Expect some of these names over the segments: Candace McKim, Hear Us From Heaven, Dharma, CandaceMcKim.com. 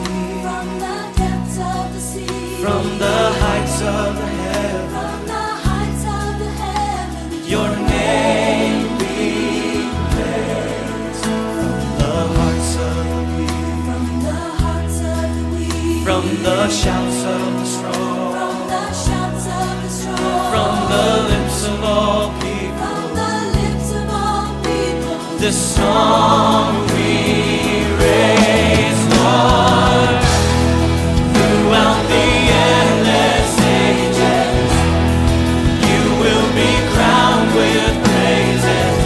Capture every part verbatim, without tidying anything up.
sea, from the depths of the sea, from the heights of the heaven, from the heights of the heaven, your name be praised. From the hearts of the weak, from the hearts of the weak, from the shouts of the strong, from the shouts of the strong, from the lips of all people, from the lips of all people, this song we raise, Lord, throughout the endless ages. You will be crowned with praises,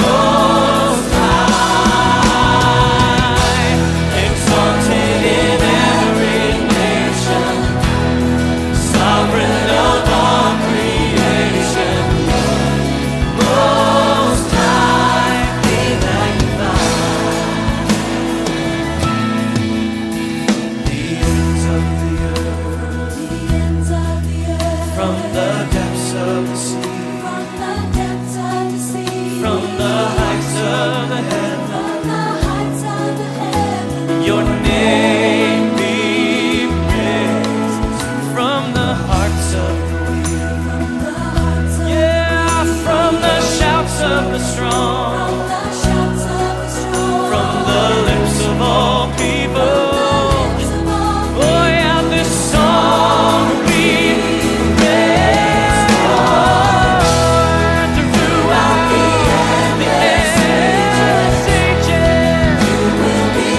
Most High, exalted in every nation, sovereign of all creation. Most High, be magnified. The ends of the earth, the ends of the earth, from the depths of the sea, from the depths of the sea, from the heights of the heaven, from the heights of the heaven, your name be praised. From the hearts of the weak, from the hearts of, yeah, from the shouts of the strong, from the shouts of the strong, from the lips of all people, oh yeah, this song we raise, Lord, throughout the endless ages.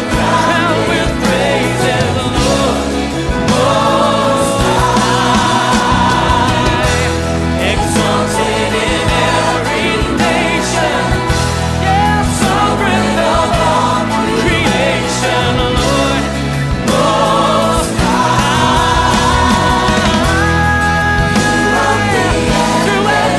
Crowned with praises, Lord, Most High, exalted in every nation, yeah, sovereign of all creation, Lord, Most High, throughout the endless ages. Oh yes, Lord, Most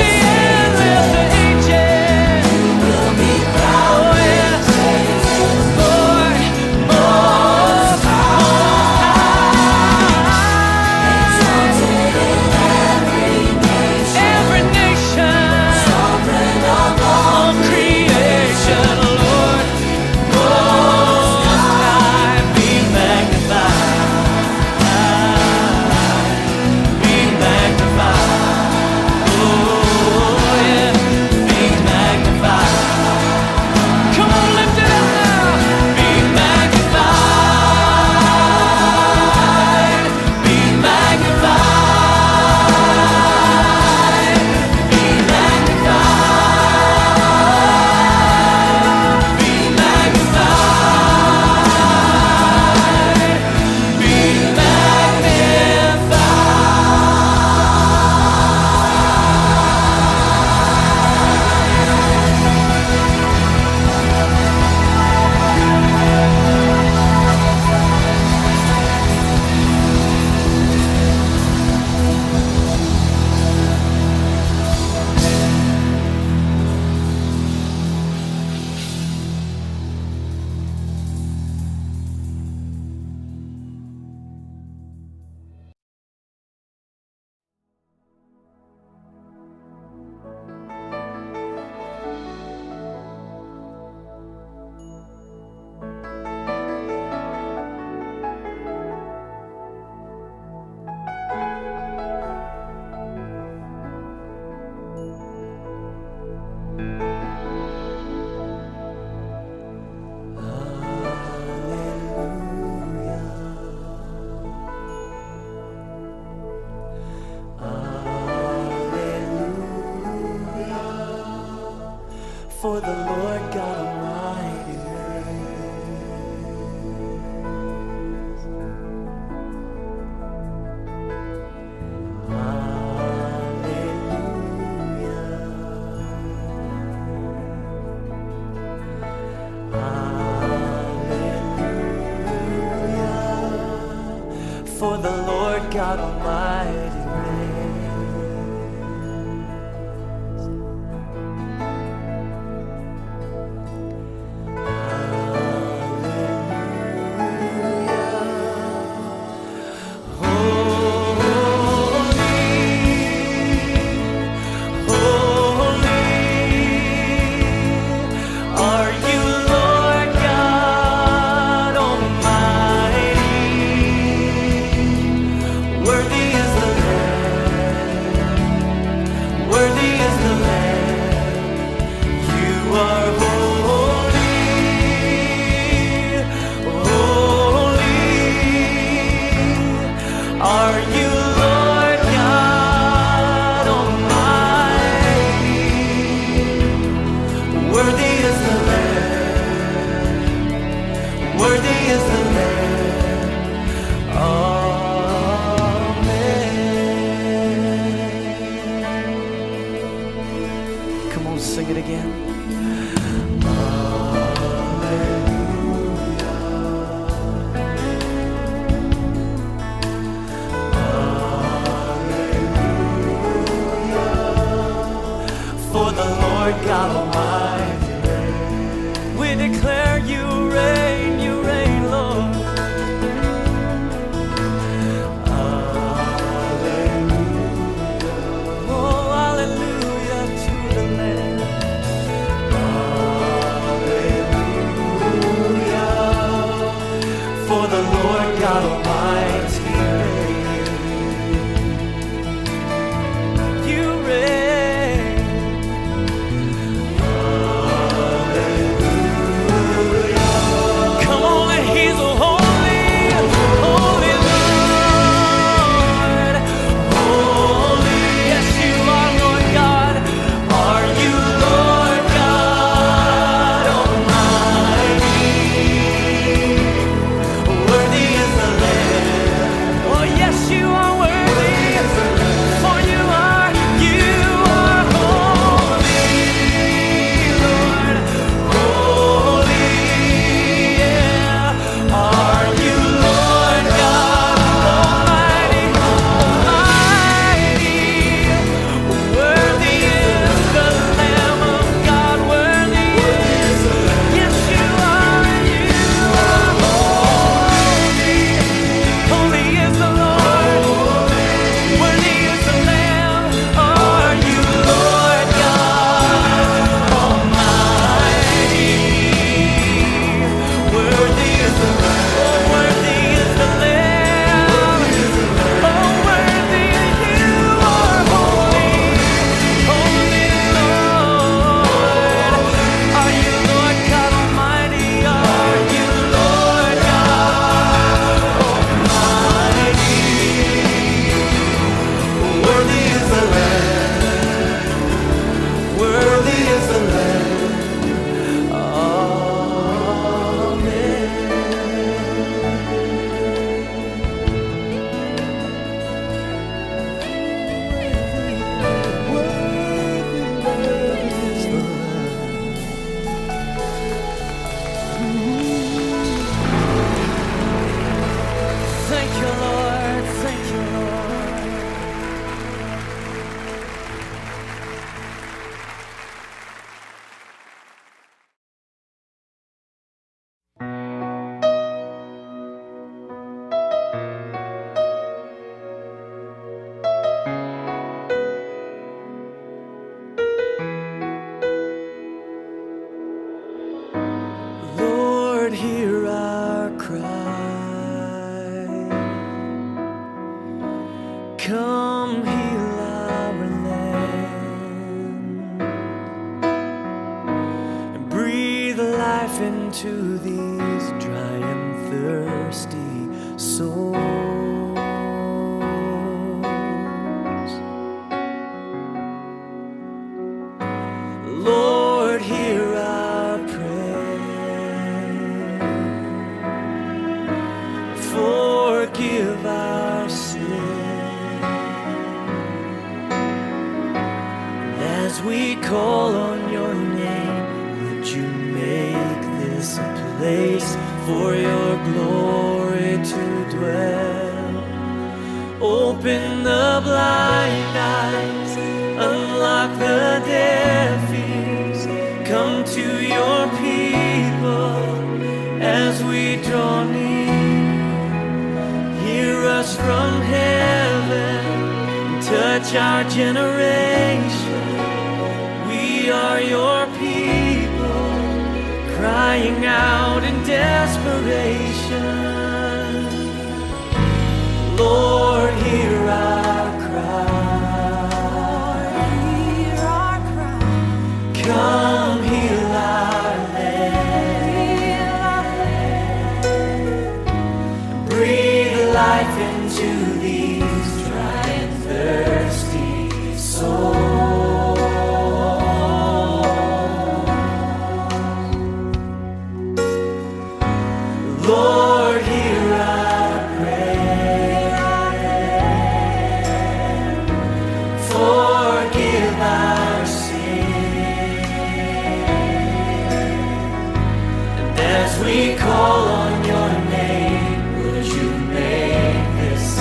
High, every nation, all creation, Lord, Most High, be magnified, be magnified, oh yeah, be magnified. Come on, lift it up now. Be magnified, be magnified, be magnified, be magnified, be magnified. For the Lord God Almighty reigns. Alleluia, alleluia, for the Lord God Almighty reigns. Are you Lord God Almighty? for the Lord God Almighty. You reign. Hallelujah. Come on, and He's a holy, holy Lord. Holy, yes, You are, Lord God. Are You Lord God Almighty? Worthy is the Lamb. Oh, yes, You are worthy. For You are, You are holy, Lord. Holy, yeah. Are You Lord God Almighty? Almighty. Worthy is the Lamb of God. Worthy is, yes, You are, and You are holy. Holy is the Lord. Worthy is the Lamb. Are You Lord God Almighty? Worthy is the Lamb. Worthy is the Lamb. Oh, worthy You are, holy, holy Lord. Are You Lord God Almighty? Are You Lord God Almighty? Worthy is the Lamb. Worthy is the Lamb. Amen. Thank You, Lord. Thank You, Lord. Lord, hear our cry. Come, heal our land, and breathe life into these dry and thirsty souls. Lord, hear our prayer. Forgive our sin as we call on Your name. Would You make this a place for Your glory to dwell? Open the blind eyes, unlock the deaf ears. Come to Your people as we draw near. Hear us from heaven, touch our generation. We are Your people, crying out in desperation. Lord, hear our cry. Hear our cry. Come, heal our land. Breathe life into these dry and thirsty souls. Lord, hear our prayer. Forgive our sin. And as we call on Your name, would You make this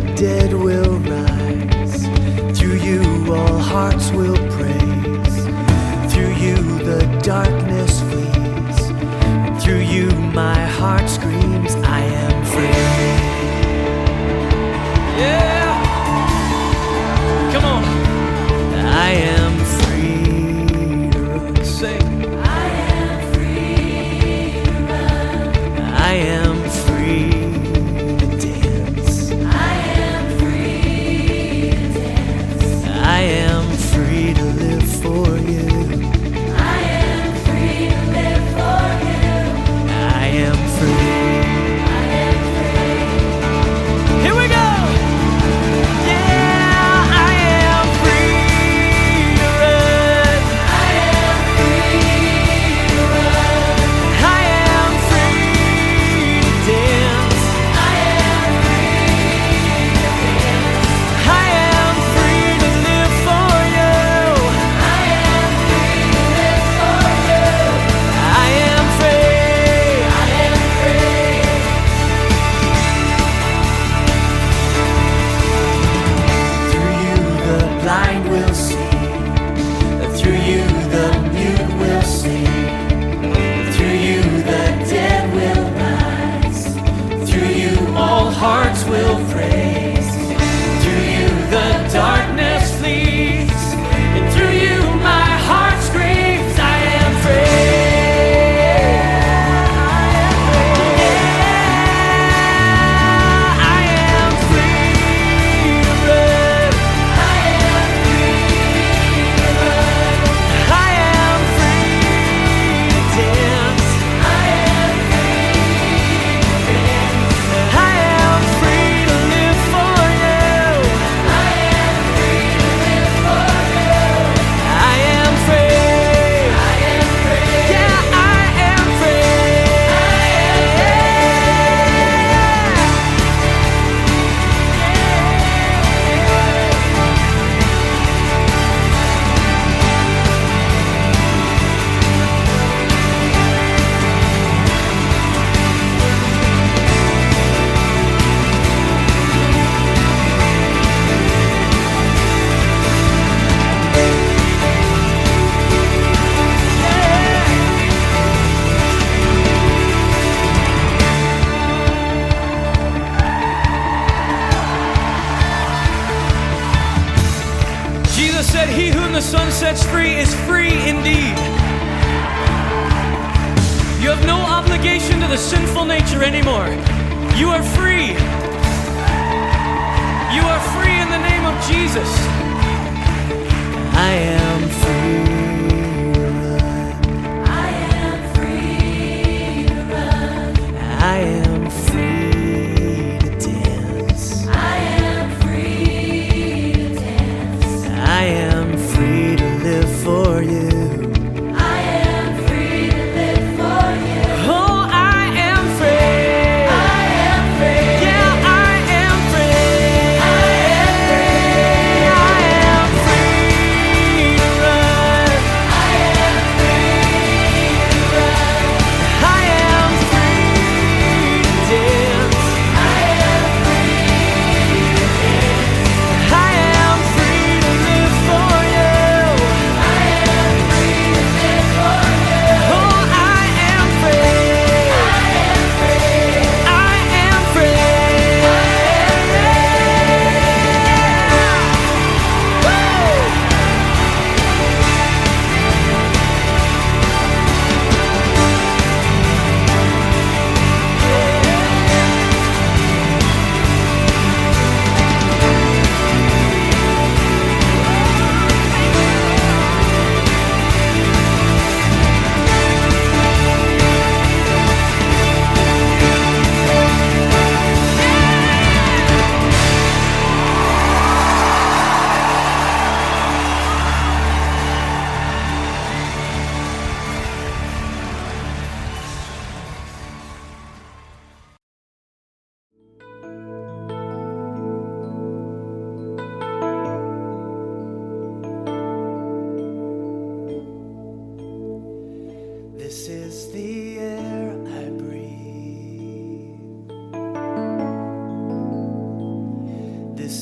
the dead will rise. Through you all hearts will praise. Through you the darkness flees. And through you my heart screams, I am free. Yeah! Come on! I am free to run. Sing. I am free to run. I am free to dance. I am free to dance. I am free to live for you. I am free to live for you. I am free. I am free. Here we go. Yeah!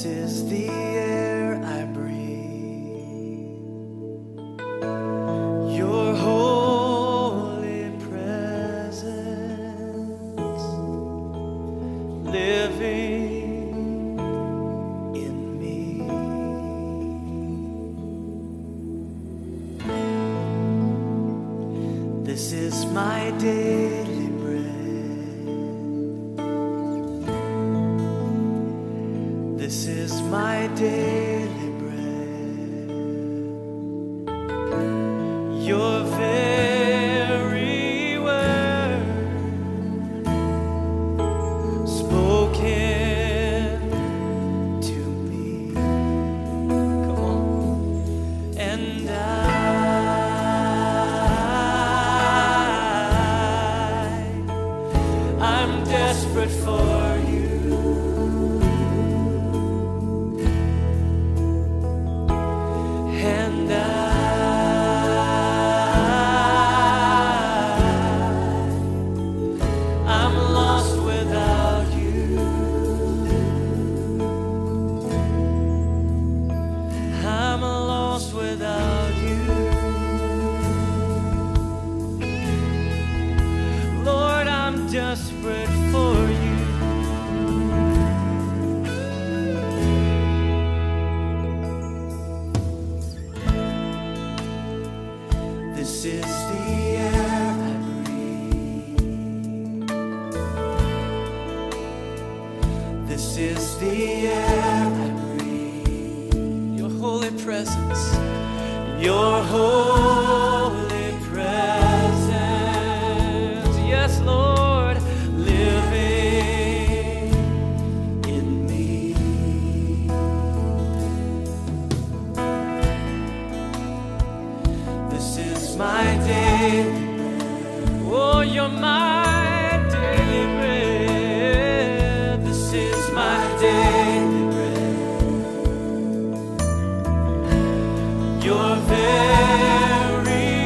is the air I breathe. Your holy presence living in me. This is my daily. This is my daily bread. Your very word spoken to me. Come on. And I, I'm desperate for you. Desperate for you. This is the air I breathe. This is the air I breathe. Your holy presence. Your holy presence. Yes, Lord. My day, oh, you're my daily bread. This is my daily bread. Your very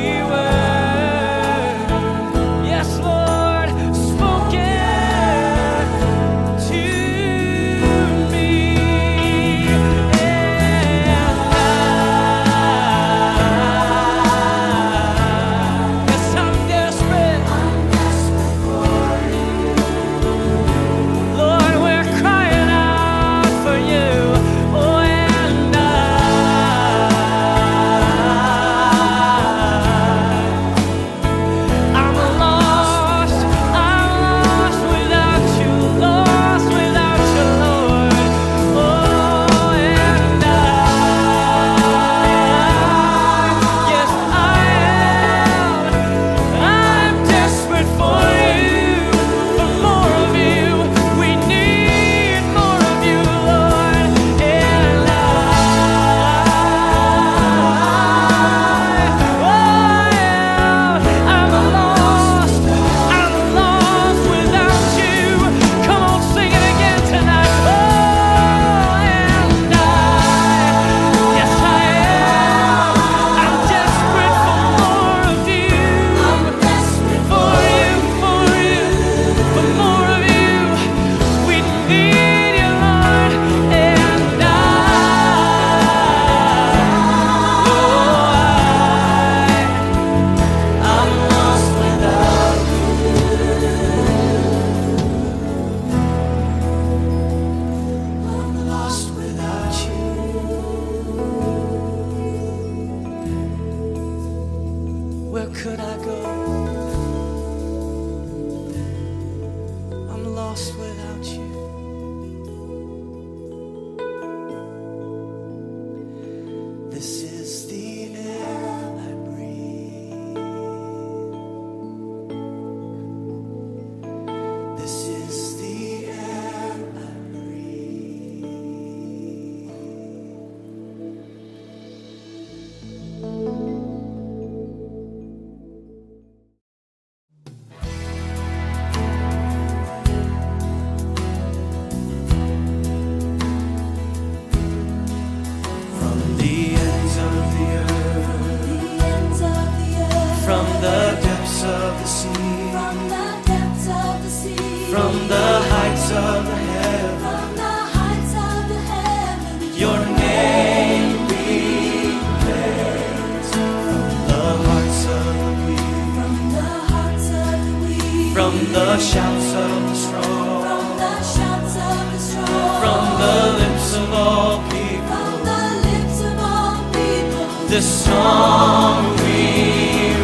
shouts of the strong, from the shouts of the strong, from the lips of all people, from the lips of all people, this song we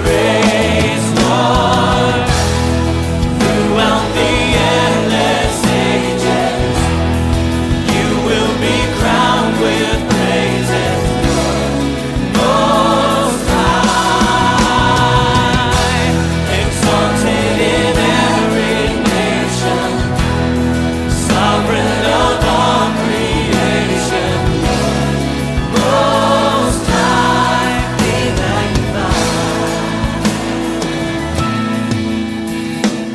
raise, Lord, throughout the endless ages, you will be crowned with praises, Lord, Most High, exalted in every nation, sovereign of all creation, Lord, Most High, be magnified.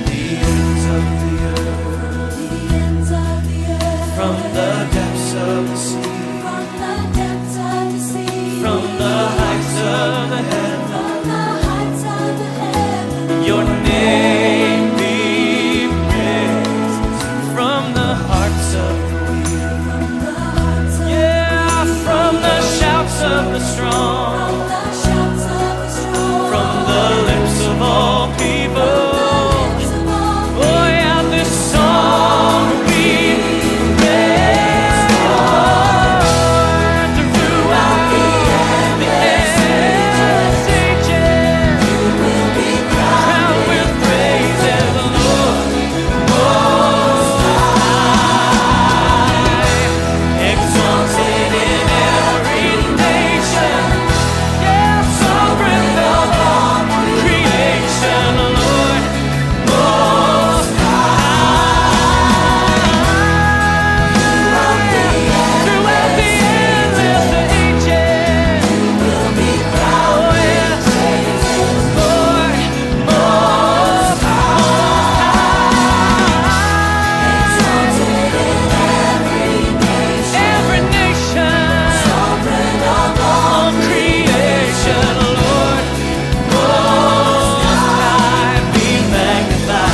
The ends of the earth, the ends of the earth, from the depths of the sea, from the depths of the sea, from the heights of the heaven, from the heights of the heaven, your name be praised, from the hearts of the weak, from the hearts of, yeah, from the shouts of the strong, from the shouts of the strong, from the lips of all people, oh yeah, this song we raise, Lord, throughout the endless ages, crowned with praises, Lord, Most High, exalted in every nation, yeah, sovereign of all creation, Lord, Most High, throughout the endless ages, oh yes, Lord, Most High, every nation, all creation, Lord, Most High, be magnified,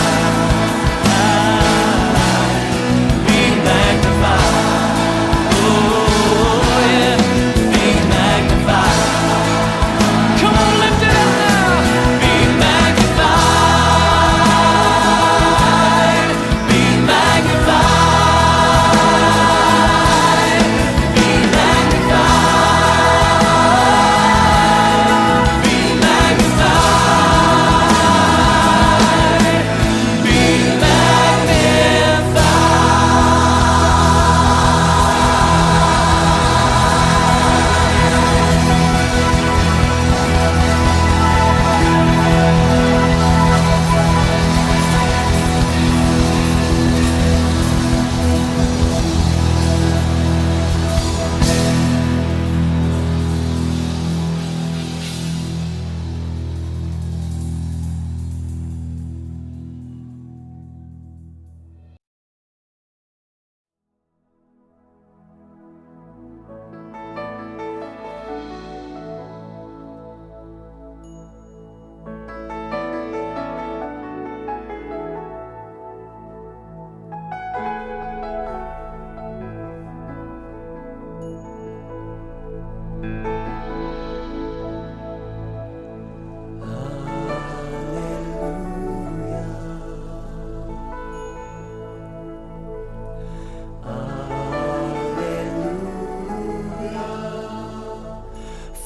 be magnified, oh yeah, be magnified. Come on, lift it up now. Be magnified, be magnified, be magnified, be magnified, be magnified.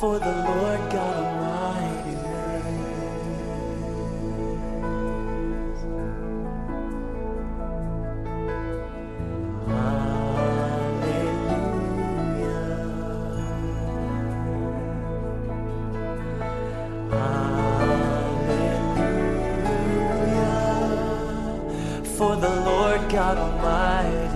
For the Lord God Almighty reigns. Alleluia. Alleluia. For the Lord God Almighty.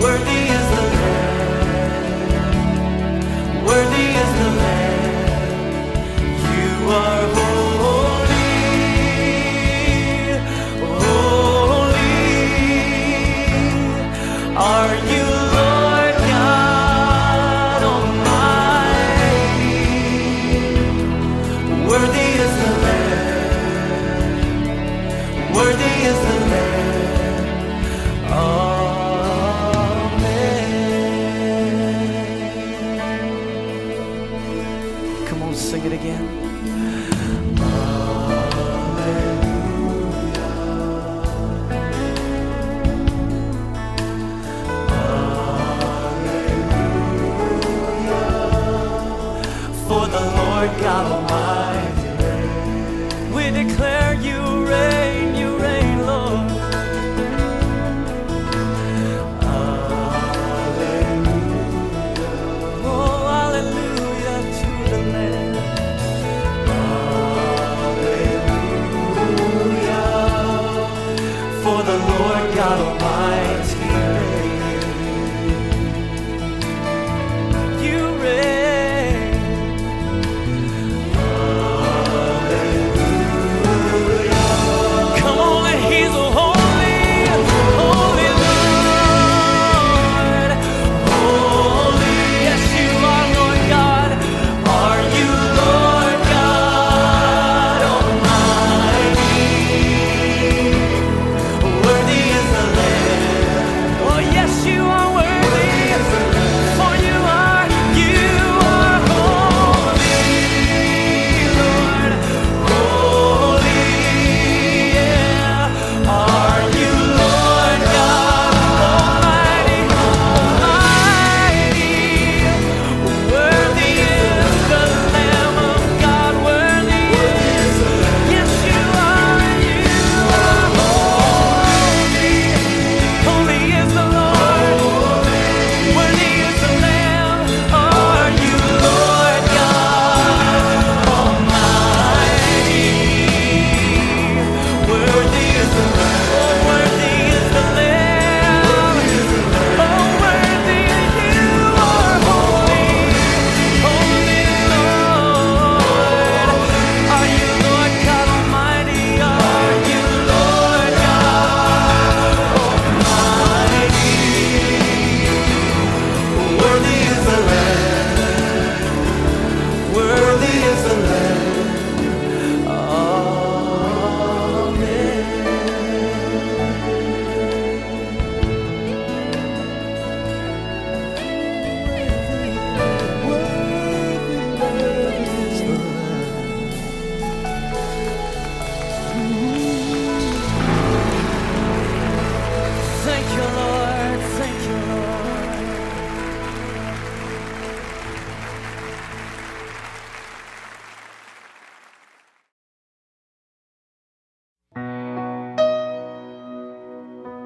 Worthy is sing it again. Alleluia. Alleluia. For the Lord God Almighty reigns. We declare you reign, you reign, Lord. God Almighty reigns. You reign. Hallelujah. Come on, He's a holy, holy Lord. Holy, yes, You are, Lord God. Are You Lord God Almighty? Worthy. You are worthy, for You are, You are holy, Lord, holy, yeah. Are You Lord God Almighty, Almighty? Worthy is the Lamb of God, worthy is, yes, You are, and You are holy. Holy is the Lord. Hear our cry. Come heal our land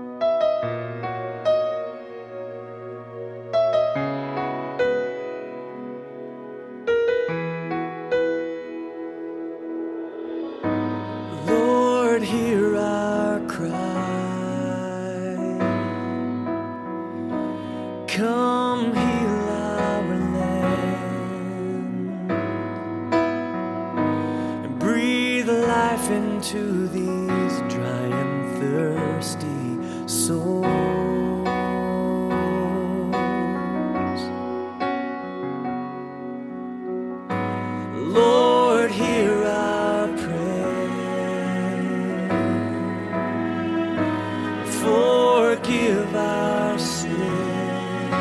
and breathe life into these dry and thirsty souls. Lord, hear. Forgive our sin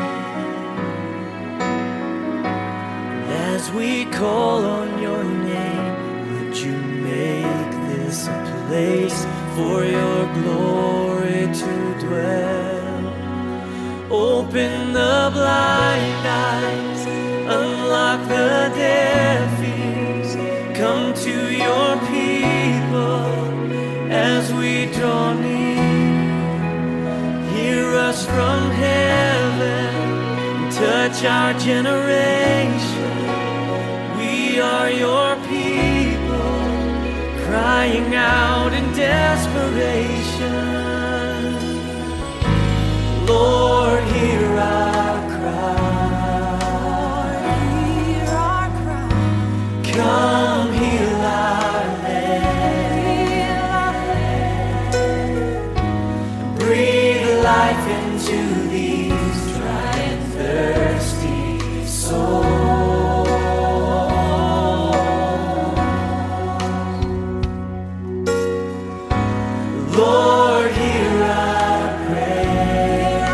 as we call on Your name. Would You make this a place for Your glory to dwell? Open the blind eyes, unlock the deaf ears. Come to Your people as we draw near. Hear us from heaven, touch our generation. We are Your people, crying out in desperation. Lord, hear our cry. Hear our cry. Come heal our land. Breathe life in to these dry and thirsty souls. Lord, hear our prayer.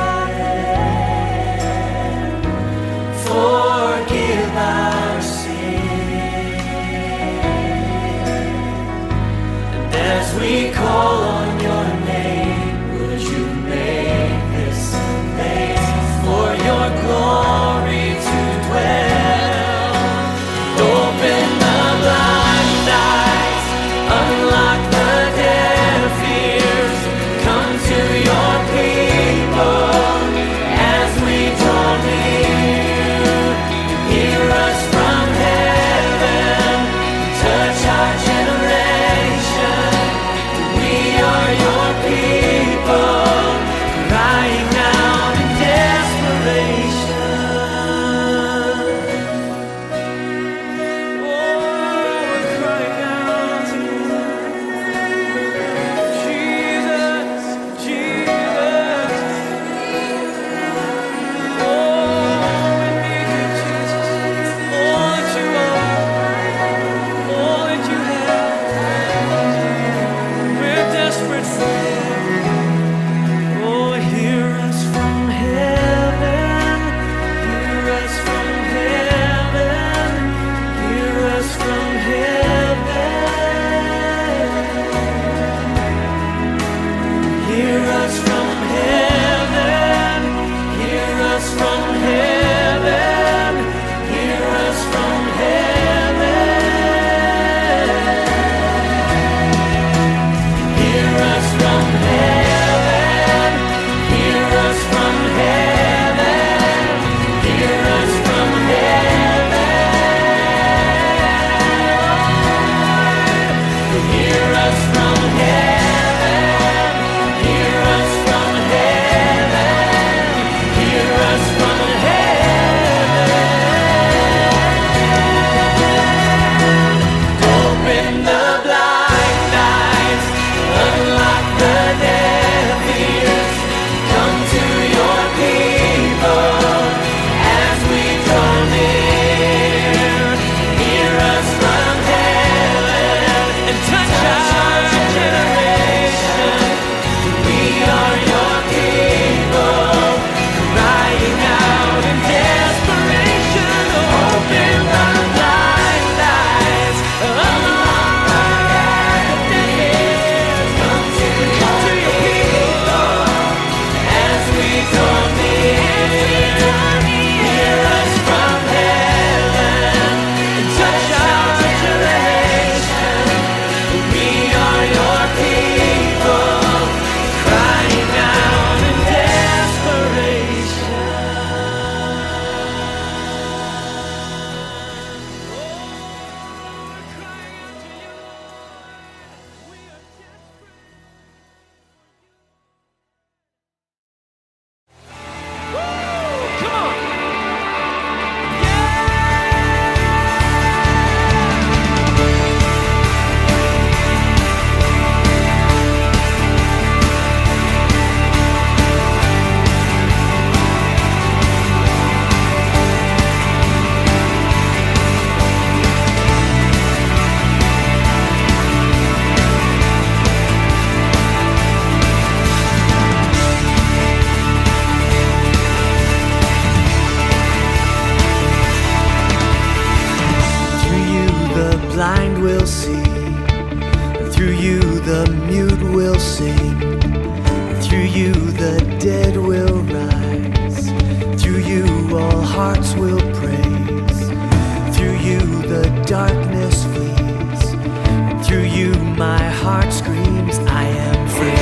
blind will see, and through you the mute will sing, and through you the dead will rise, and through you all hearts will praise, and through you the darkness flees, and through you my heart screams, I am free.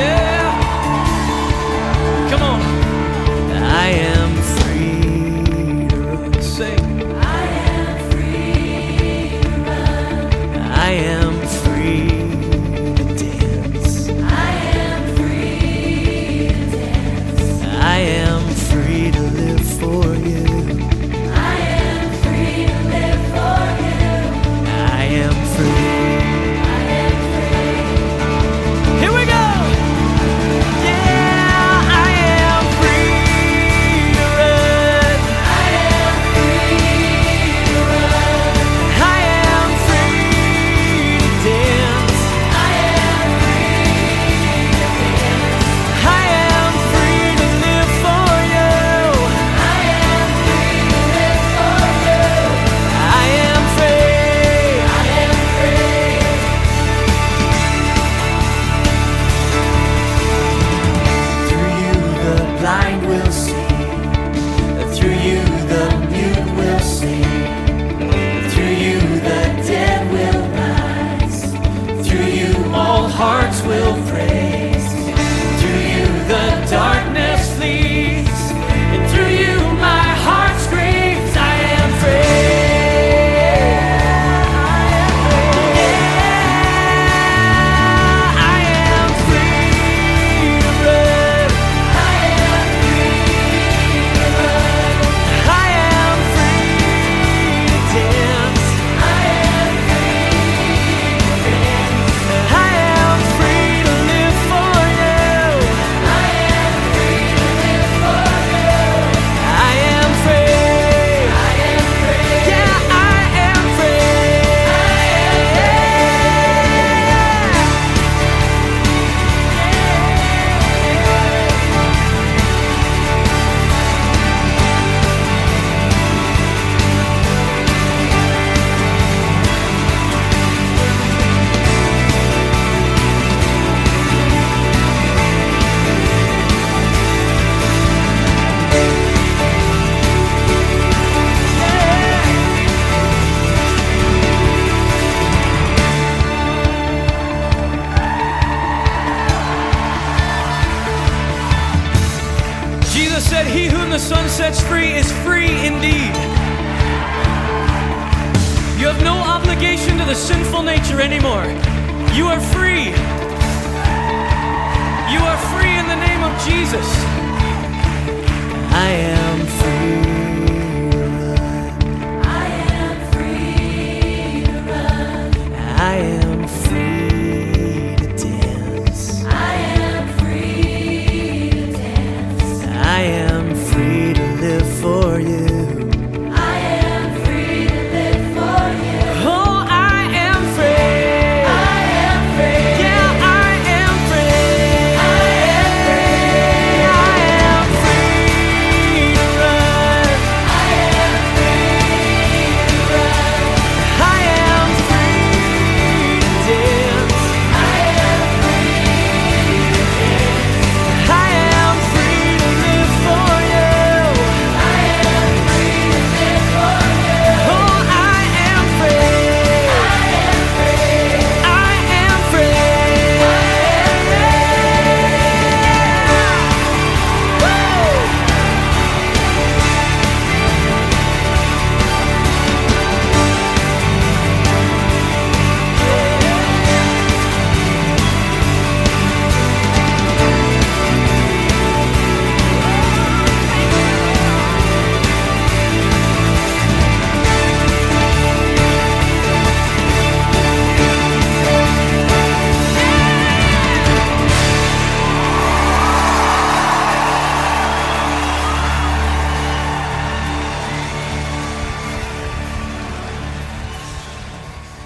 Yeah! Come on! I am free. I am free to dance. I am free to dance. I am free to live for you. I am free to live for you. I am free. I am free. Here we go! Yeah, I am free to run. I am free to run. I am free. Dance. I am free to dance. I am free to live for you. I am free to live for you. I am free. I am free. Through you the blind will see. Through you the mute will see. Through you the dead will rise. Through you all hearts will praise. Through you the darkness flees. And through you my heart screams, I am free. Yeah, I am free to run. I am free to run. I am free to dance. I am free to dance. I am free to live for you. I am free to live for you. I am free. I am free. Yeah, I am free. I am Jesus said, he whom the Son sets free is free indeed. You have no obligation to the sinful nature anymore. You are free. You are free in the name of Jesus. I am free to run. I am free to run. I am free to dance. I am free to dance. I am free to live for you. I am free to live for you. Oh, I am free. I am free. Yeah, I am free. I am free. I am free to run. I am free to run. I am free to dance. I am free to dance. I am free to live for you. I am free to live for you. Oh, I am free. I am free. I am free. I am free. Woo!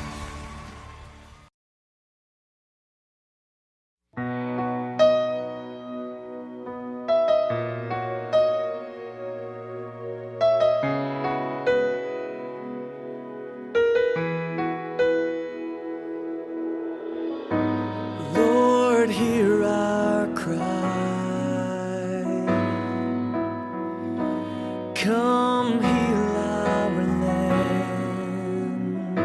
Come heal our land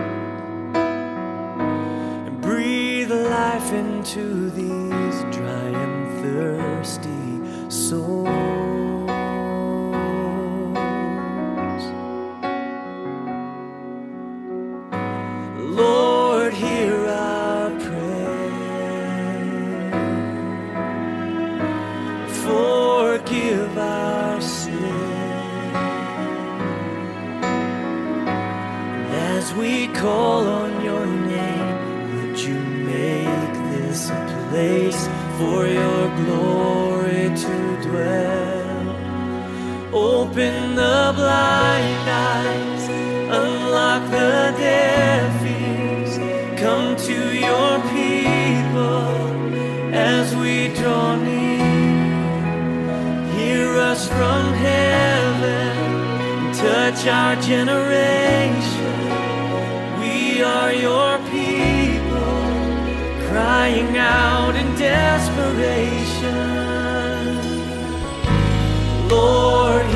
and breathe life into these dry and thirsty souls. Lord, hear our prayer. Forgive our sins as we call on your name. Would you make this a place for your glory to dwell? Open the blind eyes, unlock the deaf ears. Come to your people as we draw near. Hear us from heaven, touch our generation. We are your people, crying out in desperation. Lord,